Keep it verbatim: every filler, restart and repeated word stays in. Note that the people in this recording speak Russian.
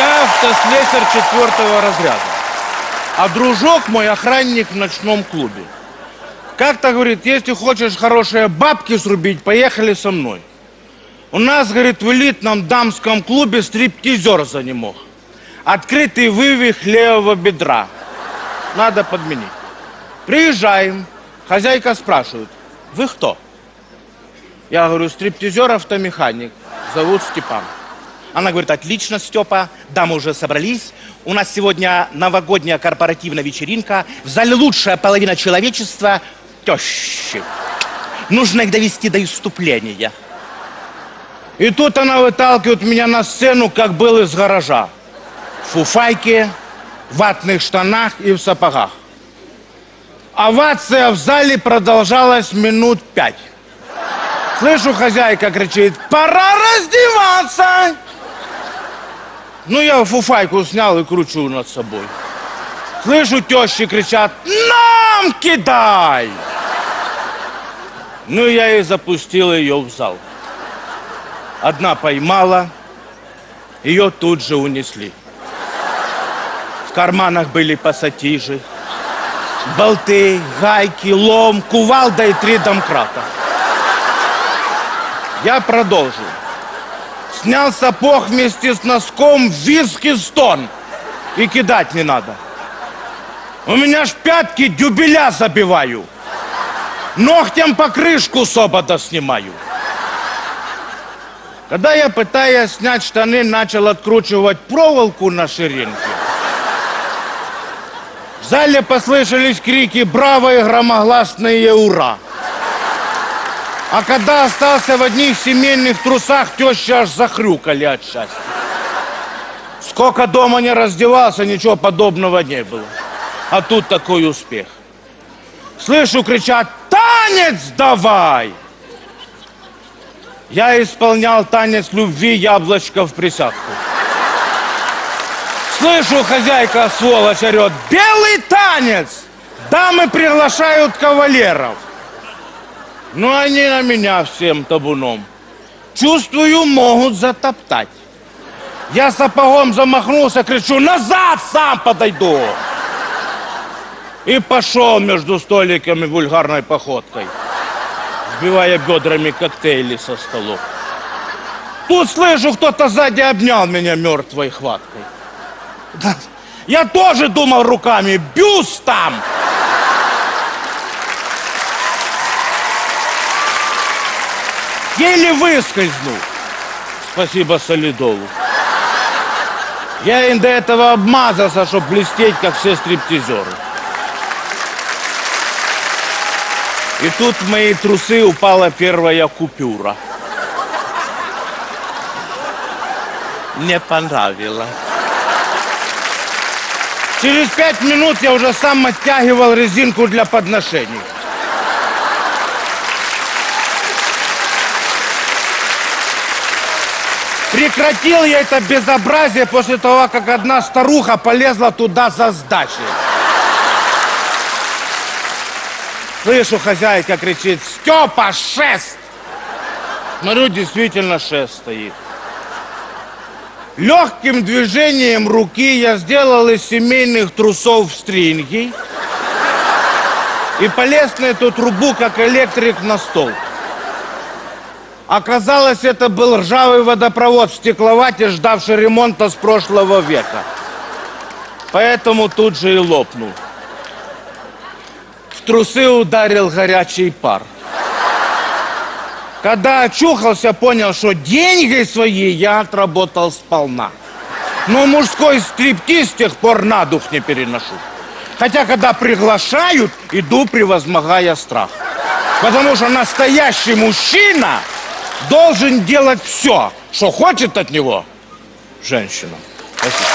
Я автослесарь четвертого разряда, а дружок мой охранник в ночном клубе. Как-то, говорит, если хочешь хорошие бабки срубить, поехали со мной. У нас, говорит, в элитном дамском клубе стриптизер занемог. Открытый вывих левого бедра. Надо подменить. Приезжаем. Хозяйка спрашивает: вы кто? Я говорю: стриптизер, автомеханик. Зовут Степан. Она говорит: отлично, Степа, дамы уже собрались. У нас сегодня новогодняя корпоративная вечеринка. В зале лучшая половина человечества – тещи. Нужно их довести до иступления. И тут она выталкивает меня на сцену, как был из гаража. В фуфайке, в ватных штанах и в сапогах. Овация в зале продолжалась минут пять. Слышу, хозяйка кричит: пора раздеваться! Ну, я фуфайку снял и кручу над собой. Слышу, тещи кричат: нам кидай! Ну, я и запустил ее в зал. Одна поймала, ее тут же унесли. В карманах были пассатижи, болты, гайки, лом, кувалда и три домкрата. Я продолжил. Снял сапог вместе с носком, визг и стон. И кидать не надо. У меня ж пятки дюбеля забиваю. Ногтем покрышку с обода снимаю. Когда я, пытаясь снять штаны, начал откручивать проволоку на ширинке, в зале послышались крики «Браво!» и громогласные «Ура!». А когда остался в одних семейных трусах, тещи аж захрюкали от счастья. Сколько дома не раздевался, ничего подобного не было. А тут такой успех. Слышу, кричат: танец давай! Я исполнял танец любви «Яблочко в присядку». Слышу, хозяйка, сволочь, орет: белый танец! Дамы приглашают кавалеров. Ну, они на меня всем табуном. Чувствую, могут затоптать. Я сапогом замахнулся, кричу: назад, сам подойду! И пошел между столиками вульгарной походкой, сбивая бедрами коктейли со столов. Тут слышу, кто-то сзади обнял меня мертвой хваткой. Я тоже думал руками: бюст там! Еле выскользнул. Спасибо Солидову. Я им до этого обмазался, чтобы блестеть, как все стриптизеры. И тут в мои трусы упала первая купюра. Мне понравилось. Через пять минут я уже сам оттягивал резинку для подношений. Прекратил я это безобразие после того, как одна старуха полезла туда за сдачей. Слышу, хозяйка кричит: Степа, шест! Смотрю, действительно шест стоит. Легким движением руки я сделал из семейных трусов стринги и полез на эту трубу, как электрик, на стол. Оказалось, это был ржавый водопровод в стекловате, ждавший ремонта с прошлого века. Поэтому тут же и лопнул. В трусы ударил горячий пар. Когда очухался, понял, что деньги свои я отработал сполна. Но мужской стриптиз с тех пор на дух не переношу. Хотя, когда приглашают, иду, превозмогая страх. Потому что настоящий мужчина должен делать все, что хочет от него женщина. Спасибо.